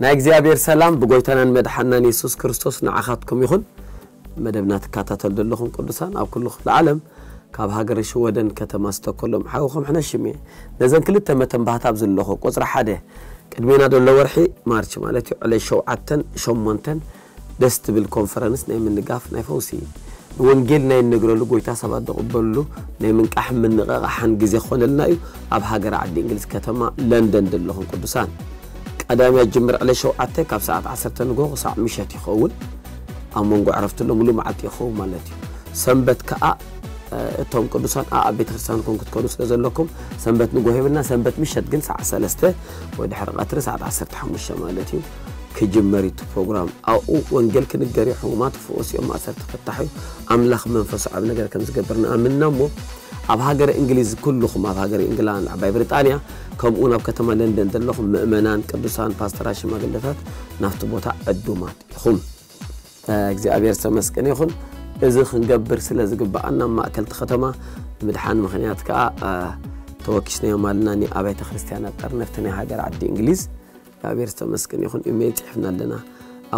ناي اغزيابير سلام بغويتنا مدحنا يسوع كريستوس نعخاتكم يخون مدبنا تكاتاتل دلخون قدسان اب كل العالم كاب هاجر شودن كتما استقلهم حوخم حنا شمي لازم كل تمتن بحتاب زلخو قصر حده قدمينا دولو ورحي مارش مالتي على شوعتن شمنتن دست بالكونفرنس ناي من نقاف ناي فوسي ونجيل ناي نغرلو غويتا سبات دقبلو ناي من قح من نغا حن غزي خولنا اب هاجر عدي انجلس كتما لندن دلخون قدسان قدام يجمر على شوعته كاب ساعه 10 نغو ساعه مشات يخول امونغو عرفت له ملو معت يخو مالتي سنبت كا اتوم قدسان اب بيترسان كونكت قدس لزلكم سنبت نغو هيبنا سنبت مشات جن ساعه 3 ود حرقه ترس ساعه 15 مالتي كجمريت بروجرام او وانجل كنغير حومات فوس يوم 10 تفتحي املاخ منفس عب نغير كم زغبرنا امنا مو اب هاجر انجليز كلهم اب هاجر انجلان اب بريطانيا كمون اب كتما لندن دلهم مؤمنان قدسان باستراش ماغلفات نفط بوتا ادومات يخون እግዚአብሔር ተመስገን ይሁን እዚ ክንገብር ስለዝግባአና ማከል ተከተማ ምድሓን ምክንያት ከዓ ተወክሽነው ማልናኒ አባይ ተክርስቲያን አጠርነፍተን ሀገር አዲ እንግሊዝ እግዚአብሔር ተመስገን ይሁን ኢሜል ጽሕፍናልና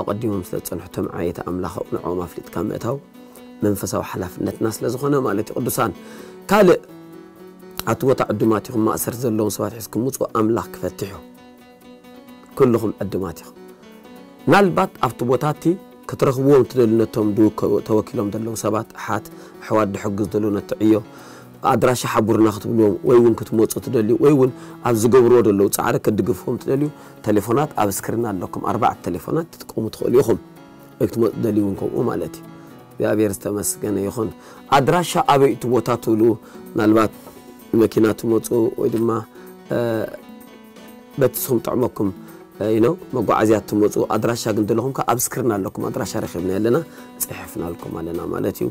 አቀዲሙም ስለጸንሕቶም ዓይታ አምላኽኡ ንዖማ ፍልጥካ መታው መንፈሳው ሐላፍነትና ስለዝኾነ ማለት ቅዱሳን ካለ አትወጣ ዕድማት ይኹም ማእሰር ዘለው ሰባት ሕዝኩም ጽዋ አምላኽ ክፈትሑ ኩልኹም ዕድማት ይኹም ናልባት ኣብቲ ቦታቲ كترخوهم تدلنتهم دوك توكلهم دلهم سبات حات حواد حجز دلنا تعيو أدرش حبور ناخذ منهم وين كتموت تدلي وين أبزجبروا دلوا تعرف كدقفهم تدلي تلفونات أبسكرنا لكم 4 تلفونات تقوم تخليهم كتموت دليونكم ومالتي يا بيرس تمسكنا يخون أدرش أبي توتاتلو نالبات مكينات موت ويدما بتسهم طعمكم ينو مغازيات تموت ادراشا غندلهم كابسكرنا لكم ادراشا رخبنا لنا صحفنا لكم علينا مالتي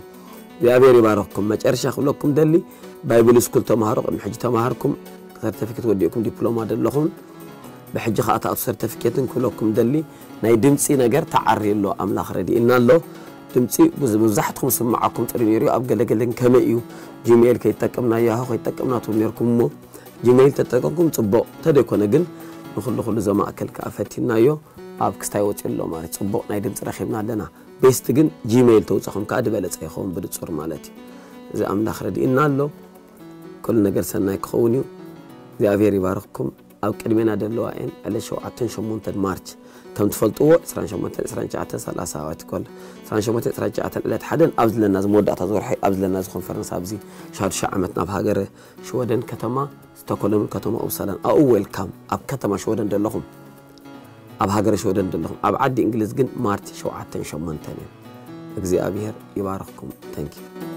يا بيري باركم مجرشا خلكم دلي بايبل سكول تمهارق حج تمهاركم سيرتيفيكيت وديكم دبلوما دلهم بحج خاطا سيرتيفيكيتن كلكم دلي ناي دمصي نجر تعري له املاخ ردي ان الله دمصي بزحتكم سمعكم طريري اب غلغلن كميو جيميل كيتقمنا يا هو كيتقمنا تميركم جيميل تتقمكم صبو تديكون جن نخلو زما اكل كافتينا يو اب كستاي وتيلو مالي صبو ناي دمص رخيبنا لنا بيست كن جيميل توصخم كاد بلص يخون بدصور مالتي اذا املاخ ردينا له كل نجر سناي كخونيو يا افير يبارككم اب قدمنا دلوا عين على شو 18 مارش تم تفلطو 18 30 واتكل 18 لا حدن ابز لنا زمودات ازور حي ابز لنا كونفرنس ابزي شاد شعمتنا بهاجر شودن كتما ستوكولم كتما اوصلان او ويلكم اب كتما شودن دلهم اب هاجر شودن دلهم اب عدي انجليز جن مارش 18 اغزي ابير يبارككم ثانك يو